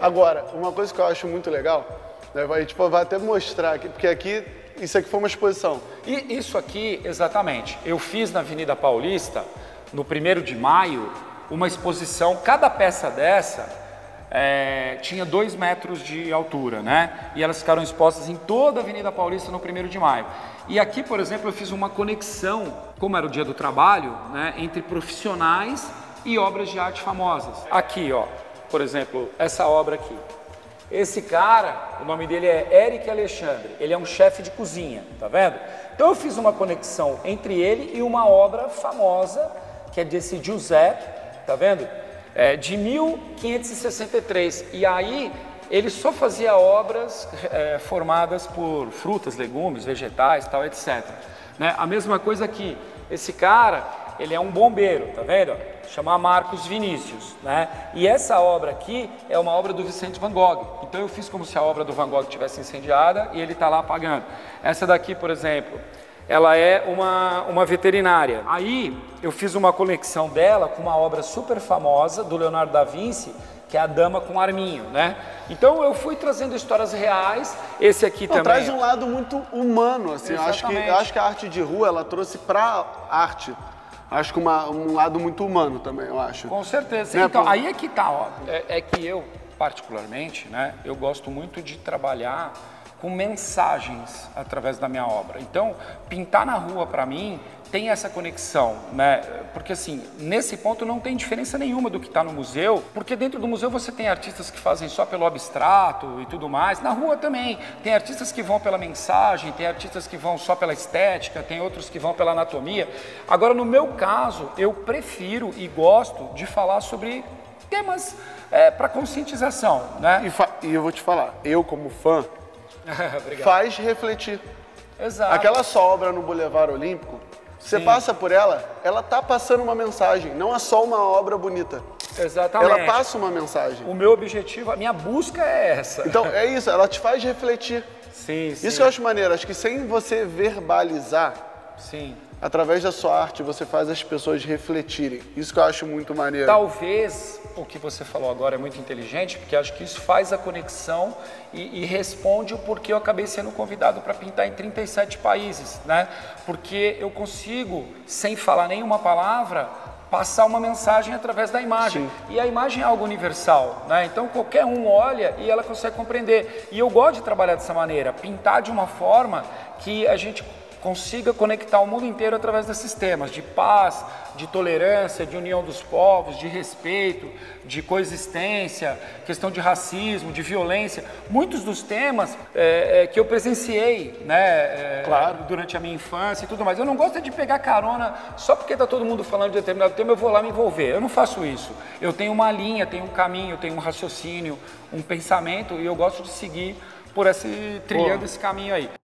Agora, uma coisa que eu acho muito legal, né, vai até mostrar aqui, porque aqui, isso aqui foi uma exposição. E isso aqui, exatamente, eu fiz na Avenida Paulista, no 1º de maio, uma exposição, cada peça dessa... tinha 2 metros de altura, né? E elas ficaram expostas em toda a Avenida Paulista no 1º de maio. E aqui, por exemplo, eu fiz uma conexão, como era o dia do trabalho, né? Entre profissionais e obras de arte famosas. Aqui, ó, por exemplo, essa obra aqui. Esse cara, o nome dele é Eric Alexandre, ele é um chefe de cozinha, tá vendo? Então eu fiz uma conexão entre ele e uma obra famosa, que é desse Giuseppe, tá vendo? De 1563, e aí ele só fazia obras formadas por frutas, legumes, vegetais, tal, etc. Né? A mesma coisa aqui, esse cara, ele é um bombeiro, tá vendo? Chama Marcos Vinícius, né? E essa obra aqui é uma obra do Vincent Van Gogh, então eu fiz como se a obra do Van Gogh tivesse incendiada e ele está lá apagando. Essa daqui, por exemplo, ela é uma veterinária. Aí eu fiz uma conexão dela com uma obra super famosa do Leonardo da Vinci, que é a Dama com Arminho, né? Então eu fui trazendo histórias reais, esse aqui não, também. Traz um lado muito humano, assim. Eu acho que a arte de rua, ela trouxe pra arte. Acho que um lado muito humano também, eu acho. Com certeza. Né? Então, aí é que tá, ó. É que eu, particularmente, né, eu gosto muito de trabalhar com mensagens através da minha obra. Então, pintar na rua, para mim, tem essa conexão, né? Porque, assim, nesse ponto não tem diferença nenhuma do que está no museu, porque dentro do museu você tem artistas que fazem só pelo abstrato e tudo mais, na rua também. Tem artistas que vão pela mensagem, tem artistas que vão só pela estética, tem outros que vão pela anatomia. Agora, no meu caso, eu prefiro e gosto de falar sobre temas para conscientização, né? E eu vou te falar, eu como fã, faz refletir. Exato. Aquela obra no Boulevard Olímpico, você passa por ela, ela tá passando uma mensagem, não é só uma obra bonita. Exatamente. Ela passa uma mensagem. O meu objetivo, a minha busca é essa. Então, é isso, ela te faz refletir. Sim, sim. Isso que eu acho maneiro, acho que sem você verbalizar, sim, através da sua arte, você faz as pessoas refletirem. Isso que eu acho muito maneiro. Talvez o que você falou agora é muito inteligente, porque acho que isso faz a conexão e responde o porquê eu acabei sendo convidado para pintar em 37 países, né? Porque eu consigo, sem falar nenhuma palavra, passar uma mensagem através da imagem. Sim. E a imagem é algo universal, né? Então qualquer um olha e ela consegue compreender. E eu gosto de trabalhar dessa maneira, pintar de uma forma que a gente consiga conectar o mundo inteiro através desses temas de paz, de tolerância, de união dos povos, de respeito, de coexistência, questão de racismo, de violência. Muitos dos temas que eu presenciei, né, claro, durante a minha infância e tudo mais. Eu não gosto de pegar carona só porque está todo mundo falando de determinado tema, eu vou lá me envolver. Eu não faço isso. Eu tenho uma linha, tenho um caminho, tenho um raciocínio, um pensamento e eu gosto de seguir por esse trilhando esse caminho aí.